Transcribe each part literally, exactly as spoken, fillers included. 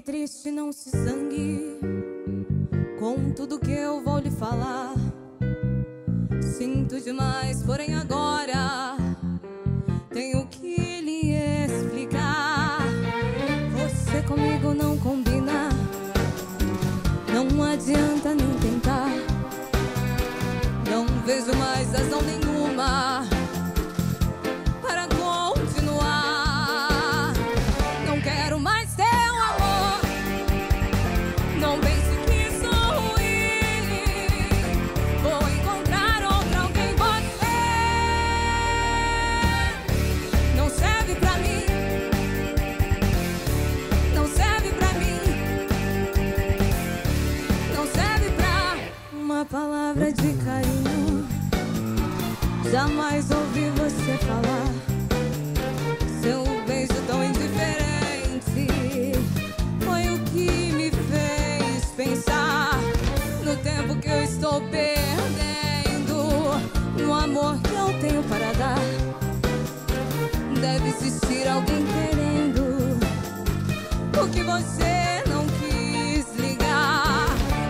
fique triste, não se zangue com tudo que eu vou lhe falar. Sinto demais, porém agora tenho que lhe explicar. Você comigo não combina, não adianta nem tentar. Não vejo mais razão nenhuma para continuar. Não quero mais teu amor, não pense que sou ruim. Vou encontrar outro alguém, você não serve pra mim, não serve pra mim, não serve pra uma palavra de carinho. Jamais ouvi você falar. Seu beijo tão indiferente foi o que me fez pensar no tempo que eu estou perdendo, no amor que eu tenho para dar. Deve existir alguém querendo o que você não quis ligar.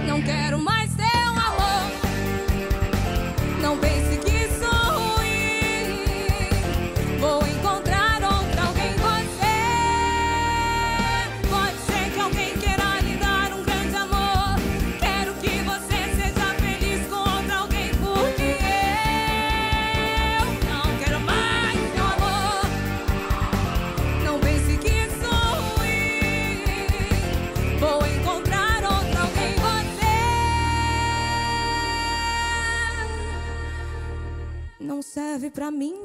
Não quero mais teu amor, não pense que não serve pra mim.